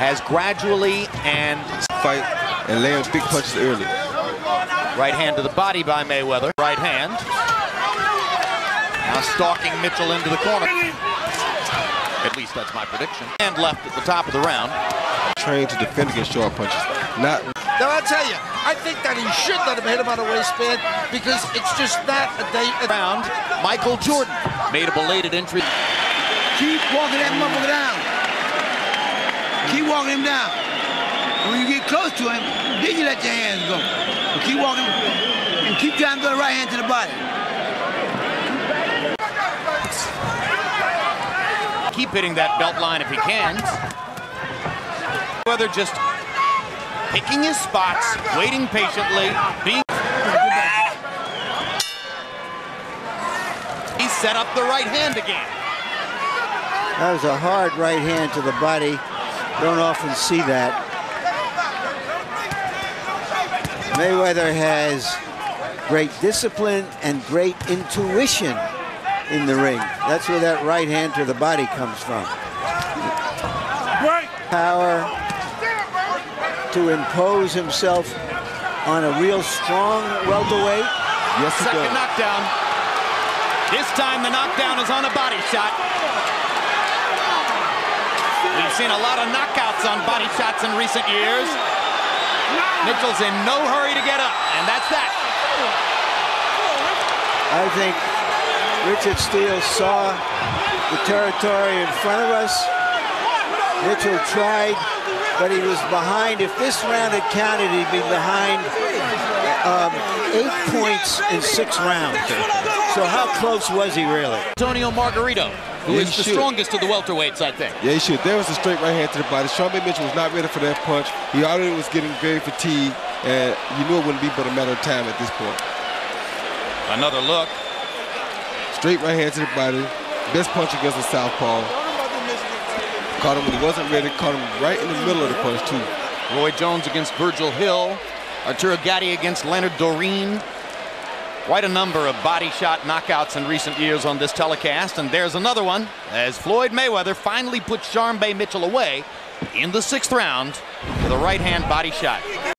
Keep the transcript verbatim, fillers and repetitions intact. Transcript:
has gradually and fight and lands big punches early. Right hand to the body by Mayweather. Right hand. Now stalking Mitchell into the corner. At least that's my prediction. And left at the top of the round. Trained to defend against sharp punches. Not. Now I tell you, I think that he should let him hit him on the waistband because it's just not a day around. Michael Jordan made a belated entry. Keep walking that motherfucker down. Keep walking him down. When you get close to him, then you let your hands go. But keep walking and keep trying to go right hand to the body. Keep hitting that belt line if he can. Whether just picking his spots, waiting patiently, being... He set up the right hand again. That was a hard right hand to the body. Don't often see that. Mayweather has great discipline and great intuition in the ring. That's where that right hand to the body comes from. Power to impose himself on a real strong welterweight. Yes, second knockdown. This time the knockdown is on a body shot. We've seen a lot of knockouts on body shots in recent years. Mitchell's in no hurry to get up, and that's that. I think Richard Steele saw the territory in front of us. Mitchell tried, but he was behind. If this round had counted, he'd be behind um, eight points in six rounds. So how close was he really? Antonio Margarito, who yeah, is the should. strongest of the welterweights, I think. Yeah, he should. There was a straight right hand to the body. Sharmba Mitchell was not ready for that punch. He already was getting very fatigued, and you knew it wouldn't be but a matter of time at this point. Another look. Straight right hand to the body. Best punch against a southpaw. Caught him when he wasn't ready, caught him right in the middle of the punch, too. Roy Jones against Virgil Hill. Arturo Gatti against Leonard Doreen. Quite a number of body shot knockouts in recent years on this telecast, and there's another one as Floyd Mayweather finally put Sharmba Mitchell away in the sixth round with a right-hand body shot.